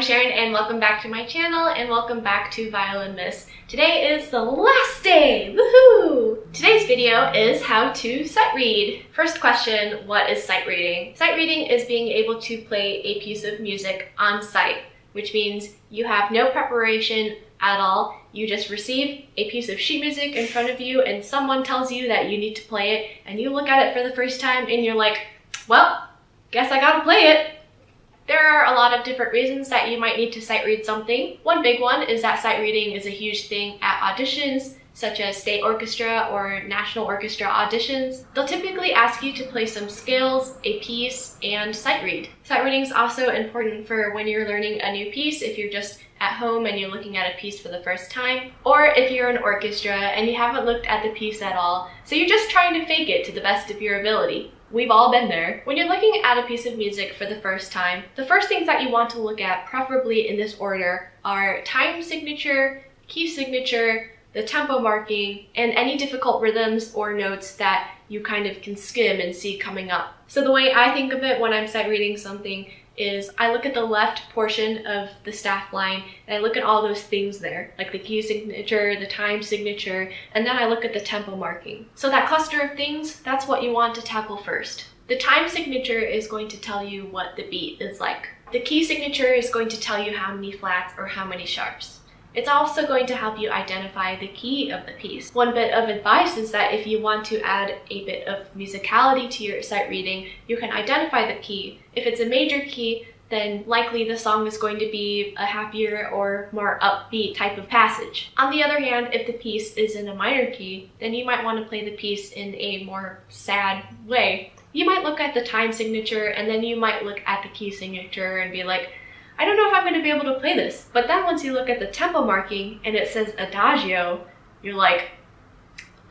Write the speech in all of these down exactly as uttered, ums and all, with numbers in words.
I'm Sharon and welcome back to my channel and welcome back to Violinmas. Today is the last day! Woohoo! Today's video is how to sight read. First question, what is sight reading? Sight reading is being able to play a piece of music on sight, which means you have no preparation at all. You just receive a piece of sheet music in front of you and someone tells you that you need to play it and you look at it for the first time and you're like, well, guess I gotta play it. There are a lot of different reasons that you might need to sight read something. One big one is that sight reading is a huge thing at auditions, such as state orchestra or national orchestra auditions. They'll typically ask you to play some scales, a piece, and sight read. Sight reading is also important for when you're learning a new piece, if you're just at home and you're looking at a piece for the first time, or if you're an orchestra and you haven't looked at the piece at all, so you're just trying to fake it to the best of your ability. We've all been there. When you're looking at a piece of music for the first time, the first things that you want to look at, preferably in this order, are time signature, key signature, the tempo marking, and any difficult rhythms or notes that you kind of can skim and see coming up. So the way I think of it when I'm sight reading something is I look at the left portion of the staff line and I look at all those things there, like the key signature, the time signature, and then I look at the tempo marking. So that cluster of things, that's what you want to tackle first. The time signature is going to tell you what the beat is like. The key signature is going to tell you how many flats or how many sharps. It's also going to help you identify the key of the piece. One bit of advice is that if you want to add a bit of musicality to your sight reading, you can identify the key. If it's a major key, then likely the song is going to be a happier or more upbeat type of passage. On the other hand, if the piece is in a minor key, then you might want to play the piece in a more sad way. You might look at the time signature and then you might look at the key signature and be like, I don't know if I'm going to be able to play this. But then once you look at the tempo marking and it says adagio, you're like,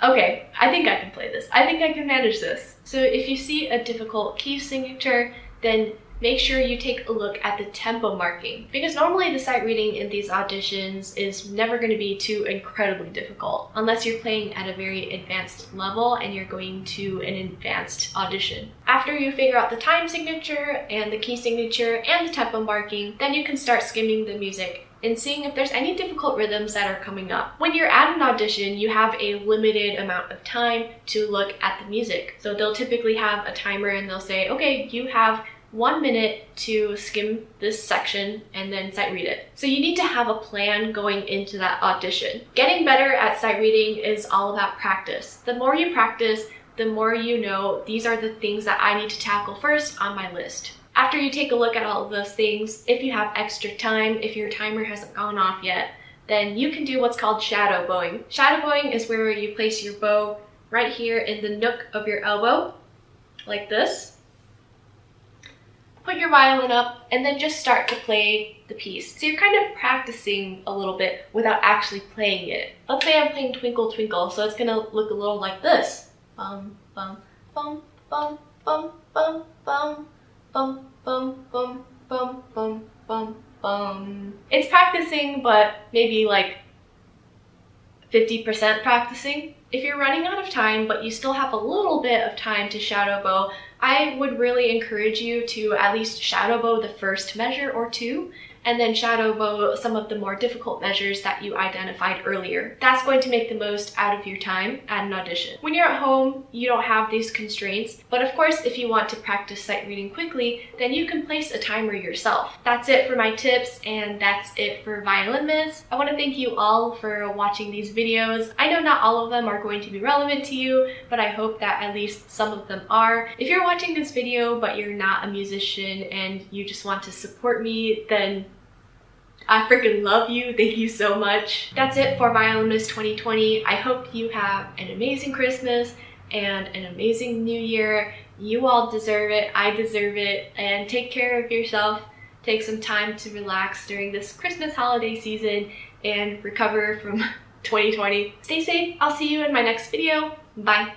okay, I think I can play this. I think I can manage this. So if you see a difficult key signature, then make sure you take a look at the tempo marking, because normally the sight reading in these auditions is never going to be too incredibly difficult unless you're playing at a very advanced level and you're going to an advanced audition. After you figure out the time signature and the key signature and the tempo marking, then you can start skimming the music and seeing if there's any difficult rhythms that are coming up. When you're at an audition, you have a limited amount of time to look at the music. So they'll typically have a timer and they'll say, okay, you have one minute to skim this section and then sight read it. So you need to have a plan going into that audition. Getting better at sight reading is all about practice. The more you practice, the more you know these are the things that I need to tackle first on my list. After you take a look at all of those things, if you have extra time, if your timer hasn't gone off yet, then you can do what's called shadow bowing. Shadow bowing is where you place your bow right here in the nook of your elbow, like this. Put your violin up and then just start to play the piece. So you're kind of practicing a little bit without actually playing it. Let's say I'm playing Twinkle Twinkle, so it's gonna look a little like this. Bum bum bum bum bum bum bum bum bum bum bum bum bum bum. It's practicing, but maybe like fifty percent practicing. If you're running out of time, but you still have a little bit of time to shadow bow, I would really encourage you to at least shadow bow the first measure or two, and then shadow bow some of the more difficult measures that you identified earlier. That's going to make the most out of your time at an audition. When you're at home, you don't have these constraints, but of course, if you want to practice sight reading quickly, then you can place a timer yourself. That's it for my tips, and that's it for Violinmas. I want to thank you all for watching these videos. I know not all of them are going to be relevant to you, but I hope that at least some of them are. If you're watching this video, but you're not a musician and you just want to support me, then I freaking love you. Thank you so much. That's it for Violinmas twenty twenty. I hope you have an amazing Christmas and an amazing new year. You all deserve it. I deserve it. And take care of yourself. Take some time to relax during this Christmas holiday season and recover from twenty twenty. Stay safe. I'll see you in my next video. Bye.